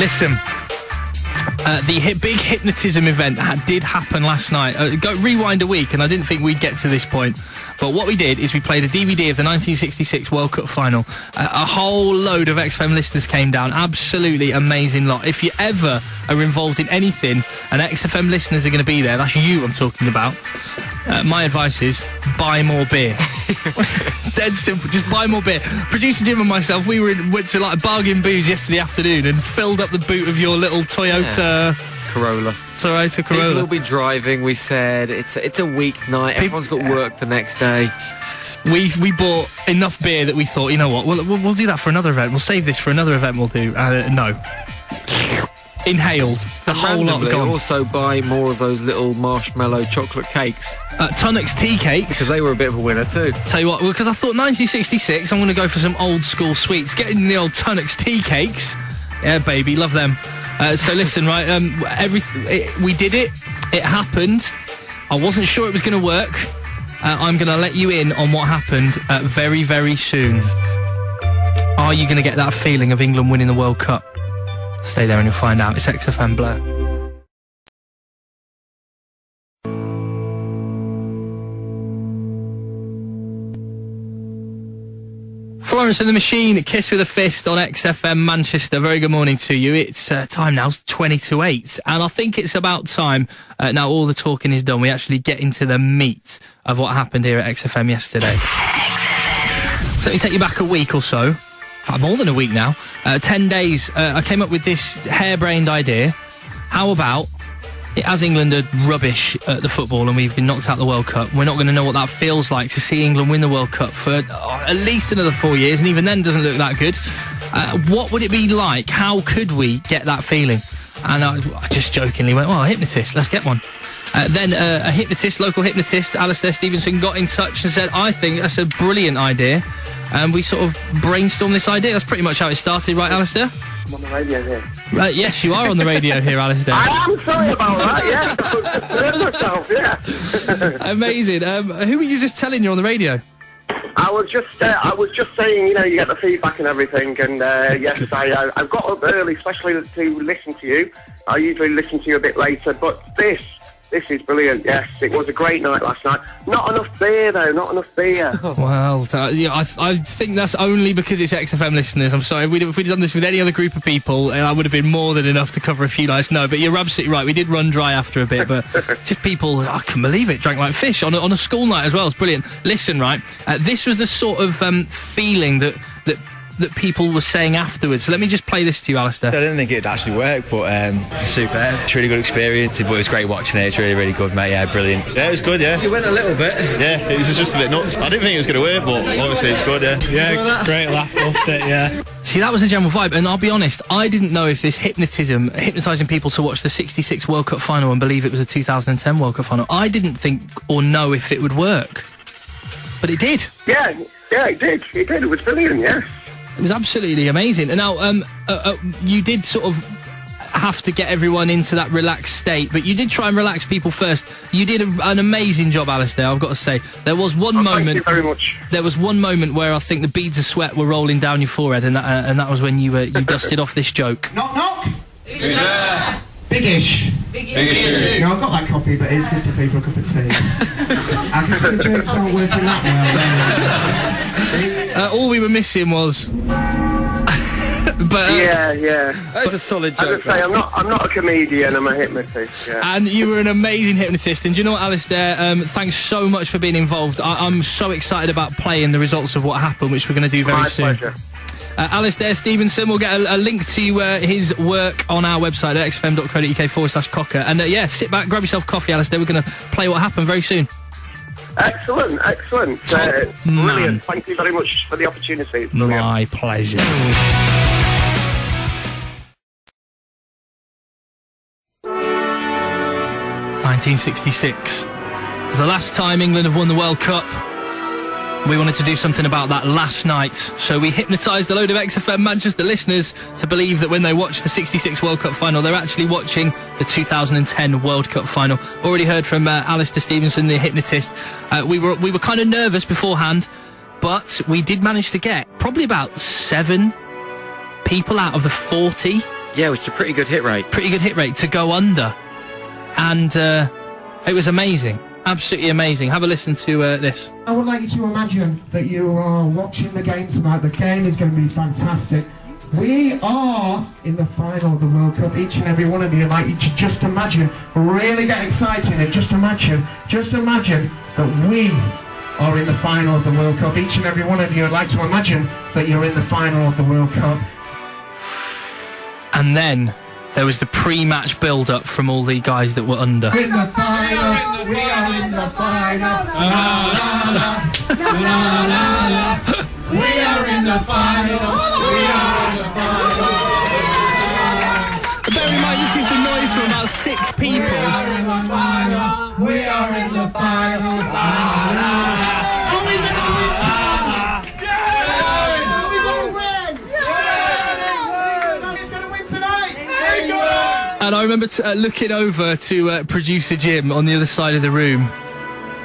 Listen, the big hypnotism event did happen last night. Go rewind a week, and I didn't think we'd get to this point. But what we did is we played a DVD of the 1966 World Cup final. A whole load of XFM listeners came down. Absolutely amazing lot. If you ever are involved in anything and XFM listeners are going to be there, that's you I'm talking about. My advice is buy more beer. Dead simple. Just buy more beer. Producer Jim and myself, we went to like Bargain Booze yesterday afternoon and filled up the boot of your little Toyota... Yeah. Corolla. Toyota Corolla. People will be driving, we said. It's a weeknight. Everyone's got work the next day. We bought enough beer that we thought, you know what, we'll do that for another event. We'll save this for another event we'll do. No. Inhaled. The whole lot gone. Also buy more of those little marshmallow chocolate cakes. Tunnocks tea cakes. Because they were a bit of a winner too. Tell you what, because I thought 1966, I'm going to go for some old school sweets. Getting the old Tunnocks tea cakes. Yeah, baby, love them. So listen, right, we did it. It happened. I wasn't sure it was going to work. I'm going to let you in on what happened very, very soon. Are you going to get that feeling of England winning the World Cup? Stay there and you'll find out. It's XFM Blur. Florence and the Machine, Kiss with a Fist on XFM Manchester. Very good morning to you. It's time now, 7:40, and I think it's about time, now all the talking is done, we actually get into the meat of what happened here at XFM yesterday. So we take you back a week or so, more than a week now, 10 days, I came up with this harebrained idea. How about, as England are rubbish at the football and we've been knocked out of the World Cup, we're not going to know what that feels like to see England win the World Cup for at least another 4 years, and even then doesn't look that good. What would it be like? How could we get that feeling? And I just jokingly went, well, a hypnotist, let's get one. Then a hypnotist, local hypnotist, Alistair Stevenson, got in touch and said, I think that's a brilliant idea. And we sort of brainstormed this idea. That's pretty much how it started, right, Alistair? I'm on the radio here. Yes, you are on the radio here, Alistair. I am, sorry about that, yeah. Amazing. Who were you just telling you're on the radio? I was just saying, you know, you get the feedback and everything, and yes, I've got up early, especially to listen to you. I usually listen to you a bit later, but this is brilliant, yes. It was a great night last night. Not enough beer, though, not enough beer. Well, yeah, I think that's only because it's XFM listeners. I'm sorry, if we'd done this with any other group of people, I would have been more than enough to cover a few nights. No, but you're absolutely right. We did run dry after a bit, but just people, I can believe it, drank like fish on a school night as well. It's brilliant. Listen, right, this was the sort of feeling that people were saying afterwards. So let me just play this to you, Alistair. I didn't think it'd actually work, but superb. It's a really good experience, but it was great watching it. It's really, really good, mate. Yeah, brilliant. Yeah, it was good, yeah. You went a little bit. Yeah, it was just a bit nuts. I didn't think it was going to work, but obviously it's good, yeah. Yeah, great laugh, loved it, yeah. See, that was the general vibe, and I'll be honest, I didn't know if this hypnotising people to watch the 66 World Cup final and believe it was the 2010 World Cup final, I didn't think or know if it would work. But it did. Yeah, it did. It did. It was brilliant, yeah. It was absolutely amazing. And now, you did sort of have to get everyone into that relaxed state, but you did try and relax people first. You did an amazing job, Alistair, I've got to say. There was one moment... Thank you very much. There was one moment where I think the beads of sweat were rolling down your forehead, and that was when you dusted off this joke. Knock, knock! Who's there? Biggish. Biggish. You know, I've got that copy, but it's good for people a cup of tea. I can see the jokes aren't working that well. All we were missing was... But, yeah. That's a solid joke. As I say, I'm not a comedian, I'm a hypnotist, yeah. And you were an amazing hypnotist. And do you know what, Alistair, thanks so much for being involved. I'm so excited about playing the results of what happened, which we're going to do very soon. My pleasure. Alistair Stevenson, will get a link to his work on our website at xfm.co.uk/cocker. And yeah, sit back, grab yourself coffee, Alistair. We're going to play what happened very soon. Excellent. Brilliant. Thank you very much for the opportunity. My pleasure. "1966 was the last time England have won the World Cup. We wanted to do something about that last night, so we hypnotised a load of XFM Manchester listeners to believe that when they watch the 66 World Cup final, they're actually watching the 2010 World Cup final. Already heard from Alistair Stevenson, the hypnotist. We were kind of nervous beforehand, but we did manage to get probably about 7 people out of the 40 Yeah, which is a pretty good hit rate. Pretty good hit rate to go under. And it was amazing. Absolutely amazing. Have a listen to this. I would like you to imagine that you are watching the game tonight. The game is going to be fantastic. We are in the final of the World Cup. Each and every one of you, I'd like you to just imagine, really get excited and just imagine that we are in the final of the World Cup. Each and every one of you, I'd like to imagine that you're in the final of the World Cup. And then there was the pre-match build-up from all the guys that were under. In the final, we are in the final. We are in the final. We are in the final. Bear in mind, this is the noise from about six people. We are in the final. We are in the final. Are we gonna win? And I remember looking over to producer Jim on the other side of the room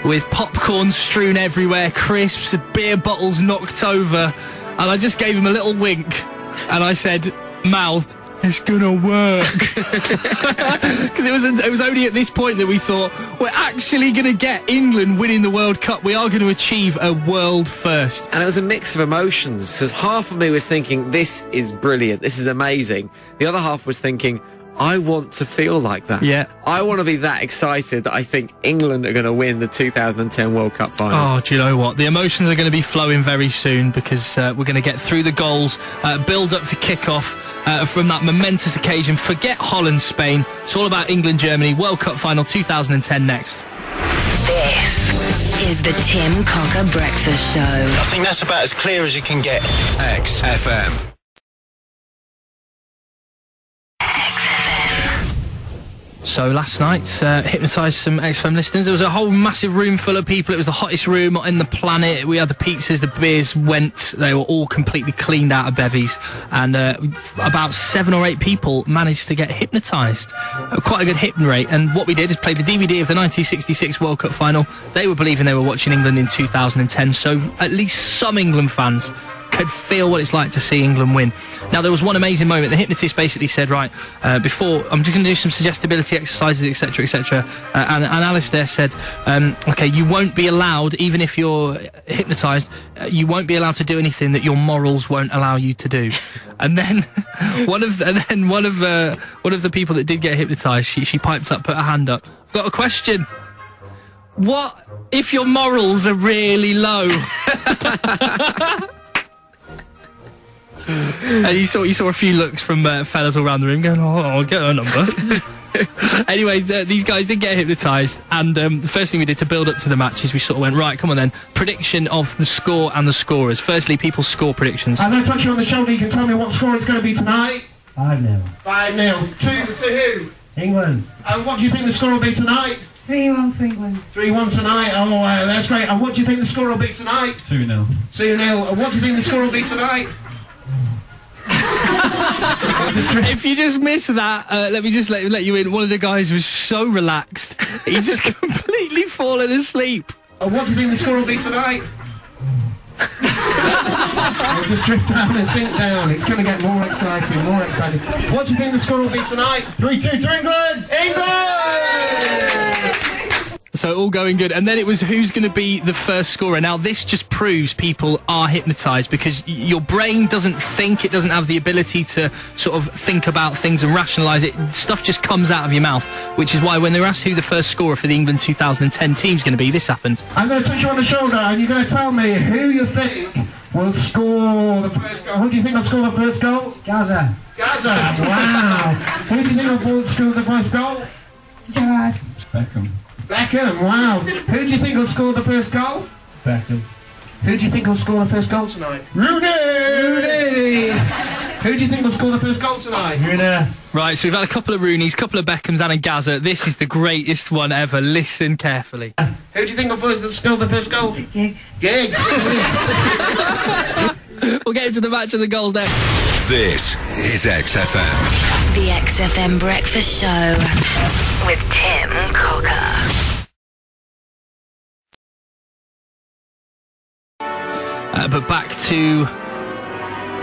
with popcorn strewn everywhere, crisps, beer bottles knocked over, and I just gave him a little wink and I said, mouthed, it's gonna work. Because it was only at this point that we thought, we're actually gonna get England winning the World Cup. We are gonna achieve a world first. And it was a mix of emotions, because half of me was thinking, this is brilliant, this is amazing. The other half was thinking, I want to feel like that. Yeah. I want to be that excited that I think England are going to win the 2010 World Cup final. Oh, do you know what? The emotions are going to be flowing very soon, because we're going to get through the goals, build up to kick-off from that momentous occasion. Forget Holland, Spain. It's all about England, Germany. World Cup final 2010 next. This is the Tim Cocker Breakfast Show. I think that's about as clear as you can get. XFM. So last night, hypnotised some XFM listeners. There was a whole massive room full of people. It was the hottest room on the planet. We had the pizzas, the beers went. They were all completely cleaned out of bevies. And about 7 or 8 people managed to get hypnotised. Quite a good hypn rate. And what we did is play the DVD of the 1966 World Cup final. They were believing they were watching England in 2010. So at least some England fans could feel what it's like to see England win. Now, there was one amazing moment. The hypnotist basically said, right, before, I'm just going to do some suggestibility exercises, etc., etc. And Alistair said, okay, you won't be allowed, even if you're hypnotised, you won't be allowed to do anything that your morals won't allow you to do. And then one of the people that did get hypnotised, she piped up, put her hand up, I've got a question. What if your morals are really low? And you saw a few looks from fellas all around the room going, oh, I'll get her number. Anyway, these guys did get hypnotised, and the first thing we did to build up to the match is we sort of went, right, come on then, prediction of the score and the scorers. Firstly, people's score predictions. I'm going to touch you on the shoulder, you can tell me what score it's going to be tonight. 5-0. 5-0. To who? England. And what do you think the score will be tonight? 3-1 to England. 3-1 tonight, oh, that's great. And what do you think the score will be tonight? 2-0. 2-0. And what do you think the score will be tonight? If you just miss that, let me just let you in. One of the guys was so relaxed, he just completely fallen asleep. What do you think the score will be tonight? We'll just drift down and sink down. It's going to get more exciting, more exciting. What do you think the score will be tonight? 3-2 to England! England! So all going good. And then it was who's going to be the first scorer. Now, this just proves people are hypnotised, because your brain doesn't think. It doesn't have the ability to sort of think about things and rationalise it. Stuff just comes out of your mouth, which is why when they were asked who the first scorer for the England 2010 team's going to be, this happened. I'm going to touch you on the shoulder and you're going to tell me who you think will score the first goal. Who do you think will score the first goal? Gaza. Gaza. Wow. Who do you think will score the first goal? Gerrard. Beckham. Beckham, wow. Who do you think will score the first goal? Beckham. Who do you think will score the first goal tonight? Rooney! Rooney! Who do you think will score the first goal tonight? Rooney. Right, so we've had a couple of Rooneys, couple of Beckhams and a Gaza. This is the greatest one ever. Listen carefully. Who do you think will score the first goal? Giggs. Giggs! We'll get into the match of the goals next. This is XFM. The XFM Breakfast Show with Tim Cocker. But back to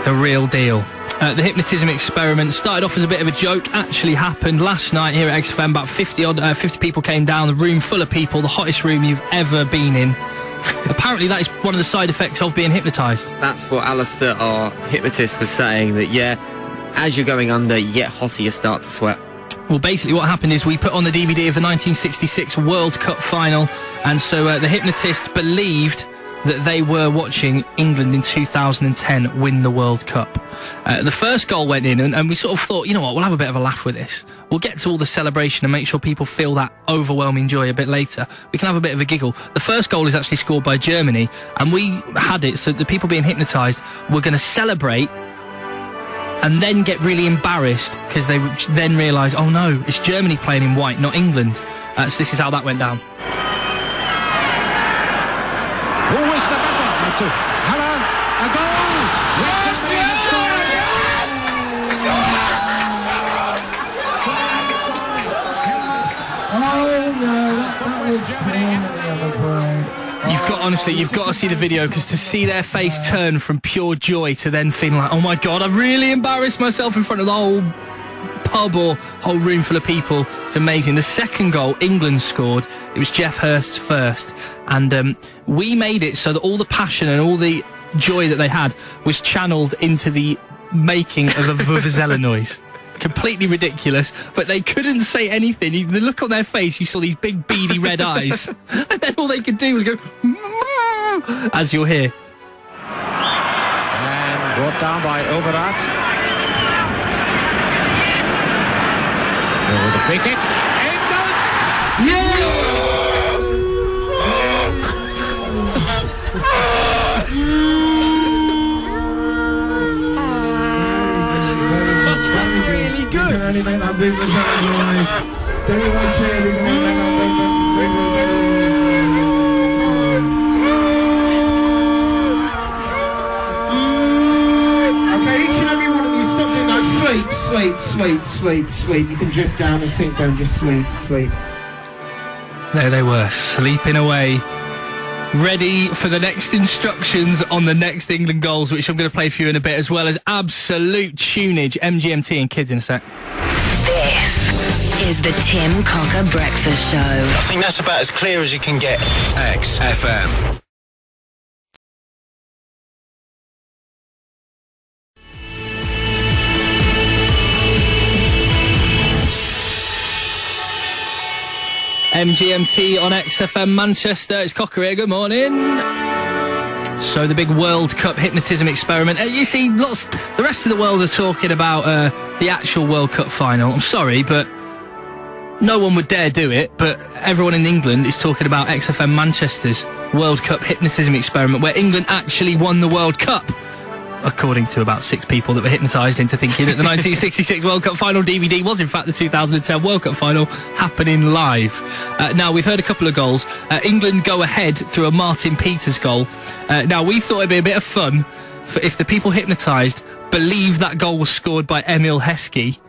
the real deal. The hypnotism experiment started off as a bit of a joke, actually happened last night here at XFM. About 50 people came down, the room full of people, the hottest room you've ever been in. Apparently that is one of the side effects of being hypnotised. That's what Alistair, our hypnotist, was saying, that yeah, as you're going under, you get hotter, you start to sweat. Well, basically what happened is we put on the DVD of the 1966 World Cup final, and so the hypnotist believed that they were watching England in 2010 win the World Cup. The first goal went in, and we sort of thought, you know what, we'll have a bit of a laugh with this. We'll get to all the celebration and make sure people feel that overwhelming joy a bit later. We can have a bit of a giggle. The first goal is actually scored by Germany, and we had it so the people being hypnotised were going to celebrate and then get really embarrassed because they then realise, oh no, it's Germany playing in white, not England. So this is how that went down. To Alan, a goal! Germany have scored! Oh no, that was Germany. Honestly, you've got to see the video, because to see their face turn from pure joy to then feeling like, oh my God, I've really embarrassed myself in front of the whole pub or whole room full of people. It's amazing. The second goal England scored, it was Geoff Hurst's first. And we made it so that all the passion and all the joy that they had was channeled into the making of a vuvuzela noise. Completely ridiculous, but they couldn't say anything. The look on their face, you saw these big beady red eyes. And then all they could do was go, as you'll hear. And brought down by Overaat. Over the free kick. And yeah! That's really good. Okay, each and every one of you stop doing that. Sleep. You can drift down and sink down, just sleep. There they were, sleeping away, ready for the next instructions on the next England goals, which I'm going to play for you in a bit, as well as absolute tunage, MGMT and Kids in a sec. This is the Tim Cocker Breakfast Show. I think that's about as clear as you can get. XFM. MGMT on XFM Manchester. It's Cocker here. Good morning. So the big World Cup hypnotism experiment. You see, the rest of the world are talking about the actual World Cup final. I'm sorry, but no one would dare do it. But everyone in England is talking about XFM Manchester's World Cup hypnotism experiment, where England actually won the World Cup, according to about 6 people that were hypnotised into thinking that the 1966 World Cup final DVD was in fact the 2010 World Cup final happening live. Now, we've heard a couple of goals. England go ahead through a Martin Peters goal. Now, we thought it'd be a bit of fun for if the people hypnotised believe that goal was scored by Emil Heskey.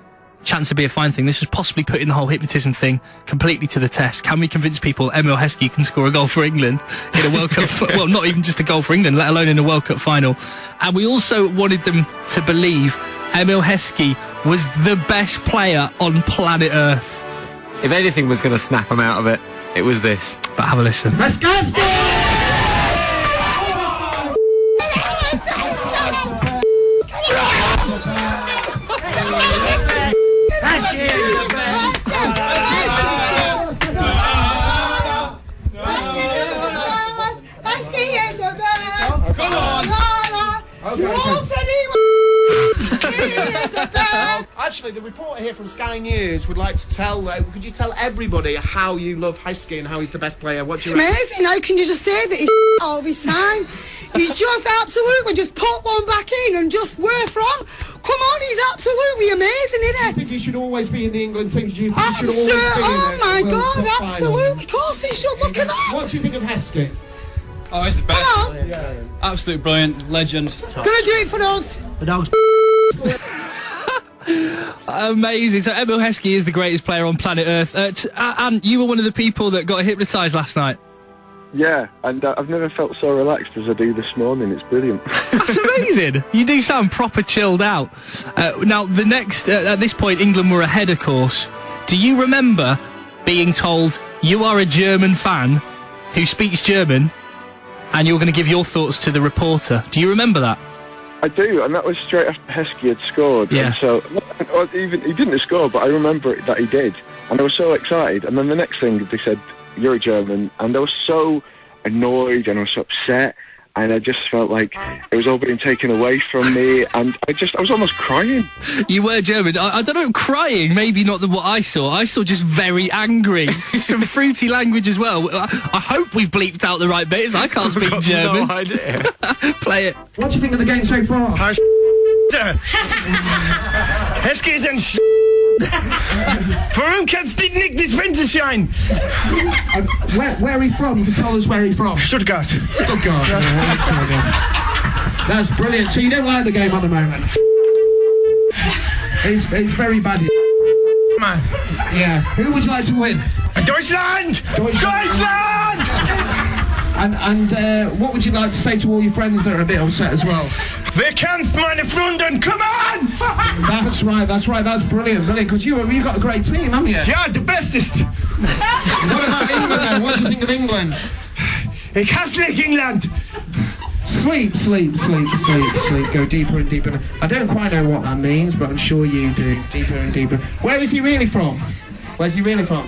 Chance to be a fine thing. This was possibly putting the whole hypnotism thing completely to the test. Can we convince people Emil Heskey can score a goal for England in a World Cup? Well, not even just a goal for England, let alone in a World Cup final. And we also wanted them to believe Emil Heskey was the best player on planet Earth. If anything was going to snap him out of it was this. But have a listen. Heskey! Actually, the reporter here from Sky News would like to tell, could you tell everybody how you love Heskey and how he's the best player? What's your amazing, how can you just say that he's all this time? He's just absolutely, just put one back in and just where from? Come on, he's absolutely amazing, isn't he? Do you think he should always be in the England team? Do you think he should always be in Oh my God, absolutely, of course he should, look at that! What do you think of Heskey? Oh, he's the best. Yeah. Absolute brilliant, legend. Gonna do it for us. The dog's amazing. So Emil Heskey is the greatest player on planet Earth. And you were one of the people that got hypnotised last night. Yeah, and I've never felt so relaxed as I do this morning. It's brilliant. That's amazing. You do sound proper chilled out. Now, the next... at this point, England were ahead, of course. Do you remember being told you are a German fan who speaks German and you're going to give your thoughts to the reporter? Do you remember that? I do, and that was straight after Heskey had scored. Yeah. And so, even he didn't score, but I remember that he did. And I was so excited. And then the next thing, they said, you're a German. And I was so annoyed and I was upset. And I just felt like it was all being taken away from me, and I was almost crying. You were German. I don't know, crying, maybe not what I saw. I saw just very angry. Some fruity language as well. I hope we've bleeped out the right bits. I can't speak German. I've no idea. Play it. What do you think of the game so far? Heskey ist ein Sch... Warum kannst du nicht die Fenster shine? Where are he from? You can tell us where he from. Stuttgart. Stuttgart. That's brilliant. So you don't like the game at the moment? It's very bad. Man. Yeah. Who would you like to win? Deutschland! Deutschland! And what would you like to say to all your friends that are a bit upset as well? Wer kannst meine Flunden, come on! That's right, that's brilliant, because you've got a great team, haven't you? Yeah, the bestest! What about England then? What do you think of England? Ich hasse England! Sleep, go deeper and deeper. I don't quite know what that means, but I'm sure you do. Deeper and deeper. Where is he really from? Rochdale.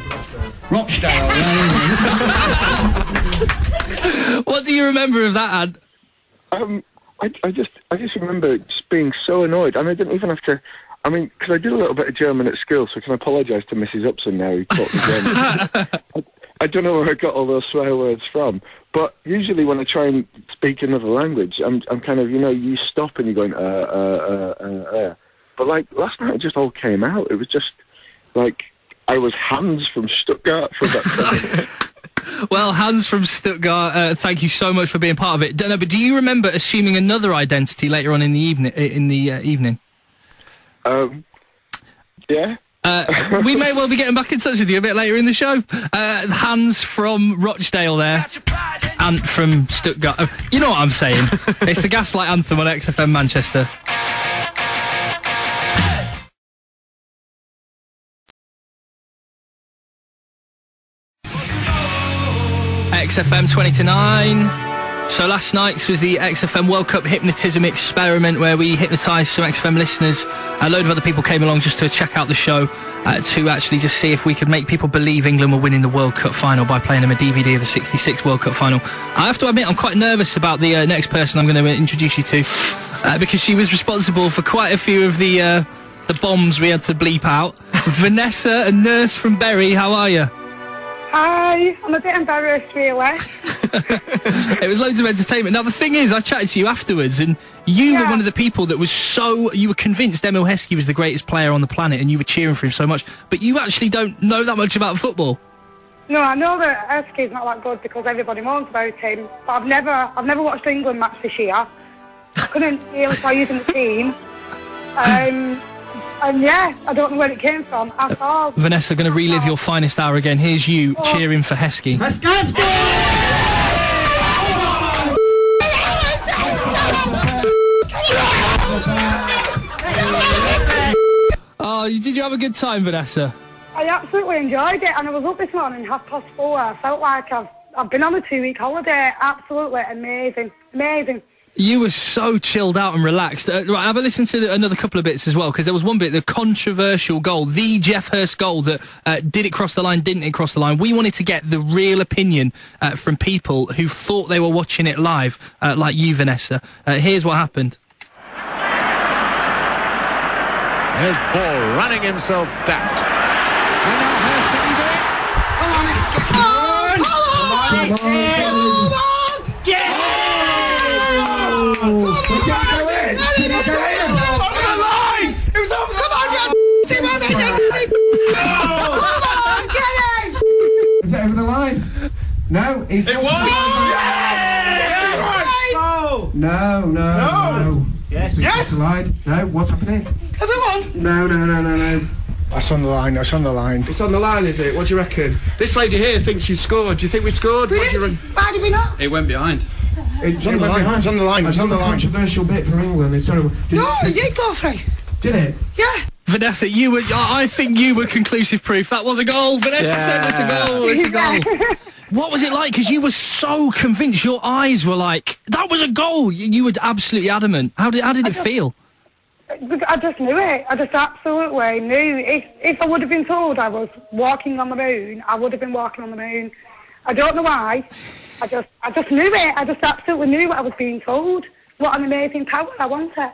What do you remember of that ad? I just remember just being so annoyed, and I didn't even have to. I mean, because I did a little bit of German at school, so I can apologise to Mrs. Upson now, who taught me German. I don't know where I got all those swear words from, but usually when I try and speak another language, I'm kind of, you stop and you're going But like last night, it just all came out. It was just like I was Hans from Stuttgart for that. Well, Hans from Stuttgart, thank you so much for being part of it. No, but do you remember assuming another identity later on in the evening? Yeah. We may well be getting back in touch with you a bit later in the show. Hans from Rochdale there. Ant from Stuttgart. You know what I'm saying. It's the Gaslight Anthem on XFM Manchester. XFM 20 to 9. So last night's was the XFM World Cup hypnotism experiment, where we hypnotised some XFM listeners. A load of other people came along just to check out the show, to actually just see if we could make people believe England were winning the World Cup final by playing them a DVD of the '66 World Cup final. I have to admit, I'm quite nervous about the next person I'm going to introduce you to, because she was responsible for quite a few of the bombs we had to bleep out. Vanessa, a nurse from Bury, how are you? Hi, I'm a bit embarrassed, really. It was loads of entertainment. Now, the thing is, I chatted to you afterwards, and you were one of the people that was you were convinced Emil Heskey was the greatest player on the planet, and you were cheering for him so much, but you actually don't know that much about football. No, I know that Heskey's not that good because everybody moans about him, but I've never watched an England match this year. I couldn't really tell you from the team. And I don't know where it came from at all. Vanessa, going to relive your finest hour again. Here's you cheering for Heskey. Heskey! Oh, did you have a good time, Vanessa? I absolutely enjoyed it, and I was up this morning 4:30. I felt like I've been on a 2-week holiday. Absolutely amazing, amazing. You were so chilled out and relaxed. Right, have a listen to another couple of bits as well, because there was one bit, the controversial goal, the Geoff Hurst goal that did it cross the line, didn't it cross the line? We wanted to get the real opinion from people who thought they were watching it live, like you, Vanessa. Here's what happened. There's Ball running himself daft. And now Hurst, can you do it? Come on, let's go. No, he's... It was! Yes! No! No! Yes! No, what's happening? Everyone! No. That's on the line. It's on the line, is it? What do you reckon? This lady here thinks you scored. Do you think we scored? Why did we not? It went behind. It was on the line. Controversial bit for England. It's terrible. It did go free. Did it? Yeah. Vanessa, you were. I think you were conclusive proof. That was a goal. Vanessa said it's a goal. It's a goal. What was it like? Because you were so convinced. Your eyes were like, that was a goal. You were absolutely adamant. How did it feel? I just knew it. I just absolutely knew. If I would have been told I was walking on the moon, I would have been walking on the moon. I don't know why. I just knew it. I just absolutely knew what I was being told. What an amazing power, I want it.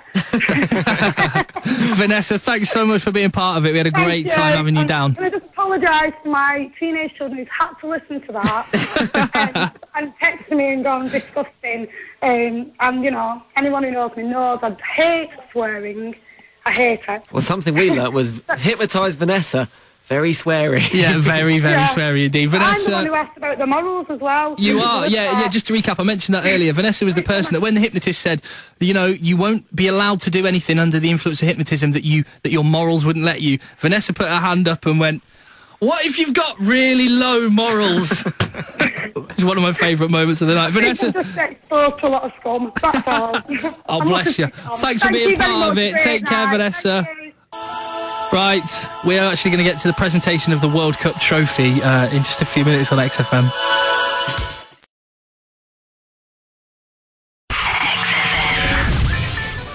Vanessa, thanks so much for being part of it. We had a great time having you down. Can I just apologise to my teenage children who've had to listen to that and text me and gone disgusting. And, you know, anyone who knows me knows I hate swearing. I hate it. Well, something we learnt was hypnotise Vanessa. Very sweary. Yeah, very, very sweary indeed. Vanessa, I'm the one who asked about the morals as well. You are, yeah. Just to recap, I mentioned that earlier. Vanessa was the person that when the hypnotist said, you know, you won't be allowed to do anything under the influence of hypnotism that your morals wouldn't let you. Vanessa put her hand up and went, what if you've got really low morals? It's one of my favourite moments of the night. Vanessa, just exposed to a lot of scum. That's all. Oh, bless you. Thanks for being part of it. Take care, Vanessa. Right, we're actually going to get to the presentation of the World Cup trophy in just a few minutes on XFM.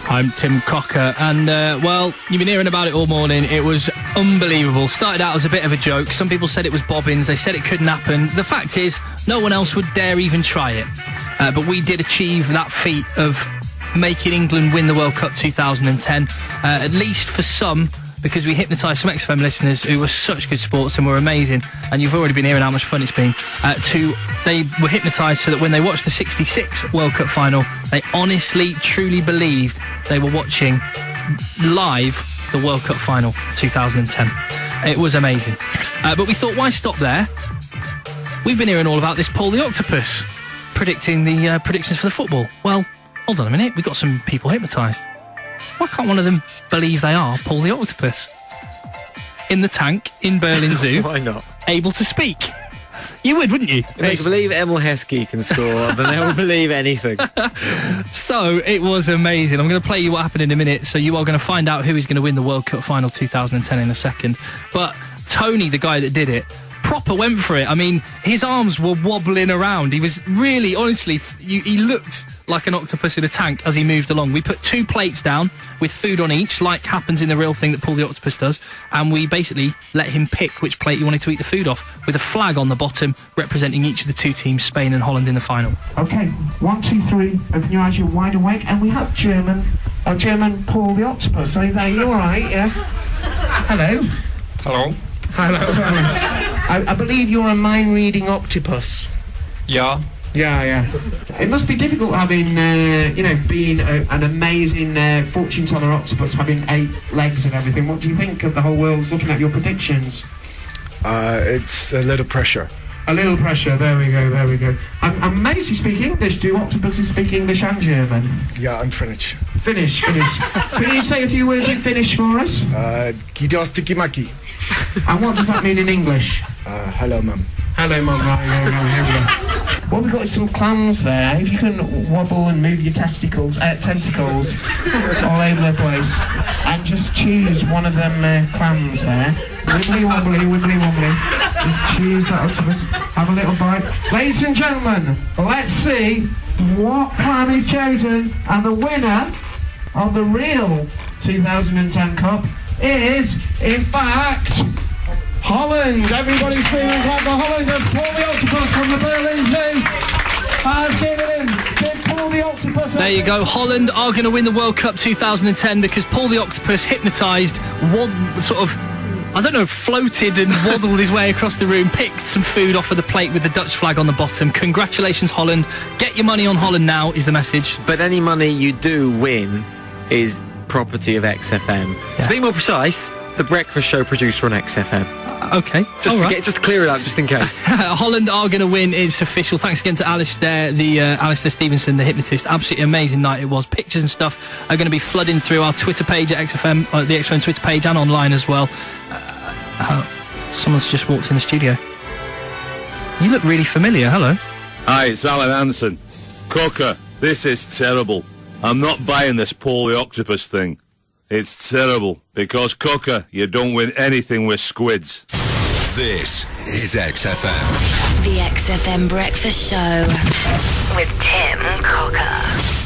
I'm Tim Cocker, and, well, you've been hearing about it all morning. It was unbelievable. Started out as a bit of a joke. Some people said it was bobbins. They said it couldn't happen. The fact is, no one else would dare even try it. But we did achieve that feat of making England win the World Cup 2010, at least for some, because we hypnotised some XFM listeners who were such good sports and were amazing, and you've already been hearing how much fun it's been, they were hypnotised so that when they watched the 66 World Cup final, they honestly, truly believed they were watching live the World Cup final 2010. It was amazing. But we thought, why stop there? We've been hearing all about this Paul the Octopus predicting the predictions for the football. Well, hold on a minute, we've got some people hypnotised. Why can't one of them believe they are Paul the Octopus? In the tank, in Berlin Zoo. Why not? Able to speak. You would, wouldn't you? They believe Emil Heskey can score, then they will believe anything. So, it was amazing. I'm going to play you what happened in a minute, so you are going to find out who is going to win the World Cup final 2010 in a second. But Tony, the guy that did it, proper went for it. I mean, his arms were wobbling around. He was really, honestly, he looked like an octopus in a tank as he moved along. We put two plates down with food on each, like happens in the real thing that Paul the Octopus does, and we basically let him pick which plate he wanted to eat the food off, with a flag on the bottom representing each of the two teams, Spain and Holland, in the final. Okay, 1, 2, 3, open your eyes, you're wide awake, and we have German Paul the Octopus. Are you there? You alright, yeah? Hello? Hello? Hello. I believe you're a mind-reading octopus. Yeah. Yeah, yeah. It must be difficult having, you know, being an amazing fortune-teller octopus, having 8 legs and everything. What do you think of the whole world looking at your predictions? It's a little pressure. A little pressure, there we go, there we go. I'm amazed you speak English. Do octopuses speak English and German? Yeah, I'm Finnish. Finnish, Finnish. Can you say a few words in Finnish for us? Kiitos tikimaki. And what does that mean in English? Hello, mum. Hello, mum. Right, here we go. What we've got is some clams there. If you can wobble and move your tentacles all over the place, and just choose one of them clams there. Wibbly wobbly, wibbly wobbly. Just choose that octopus. Have a little bite. Ladies and gentlemen, let's see what clam is chosen, and the winner of the real 2010 Cup is, in fact, Holland. Everybody's screaming clap for Holland, as Paul the Octopus from the Berlin Zoo has given Paul the Octopus. There you go. Holland are going to win the World Cup 2010 because Paul the Octopus hypnotised, sort of, I don't know, floated and waddled his way across the room, picked some food off of the plate with the Dutch flag on the bottom. Congratulations, Holland. Get your money on Holland now is the message. But any money you do win is property of XFM. Yeah. To be more precise, the breakfast show producer on XFM. Okay. Just to clear it up, just in case. Holland are going to win. It's official. Thanks again to Alistair, Alistair Stevenson, the hypnotist. Absolutely amazing night it was. Pictures and stuff are going to be flooding through our Twitter page at XFM, the XFM Twitter page, and online as well. Someone's just walked in the studio. You look really familiar. Hello. Hi, it's Alan Hansen. Cocker, this is terrible. I'm not buying this Paul the Octopus thing. It's terrible. Because, Cocker, you don't win anything with squids. This is XFM. The XFM Breakfast Show. With Tim Cocker.